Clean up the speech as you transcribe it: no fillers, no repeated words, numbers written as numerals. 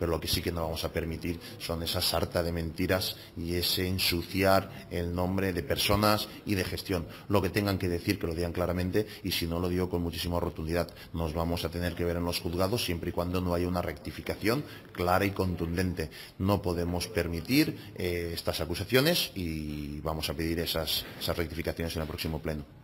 Pero lo que sí que no vamos a permitir son esa sarta de mentiras y ese ensuciar el nombre de personas y de gestión. Lo que tengan que decir, que lo digan claramente, y si no, lo digo con muchísima rotundidad. Nos vamos a tener que ver en los juzgados siempre y cuando no haya una rectificación clara y contundente. No podemos permitir estas acusaciones y vamos a pedir esas rectificaciones en el próximo pleno.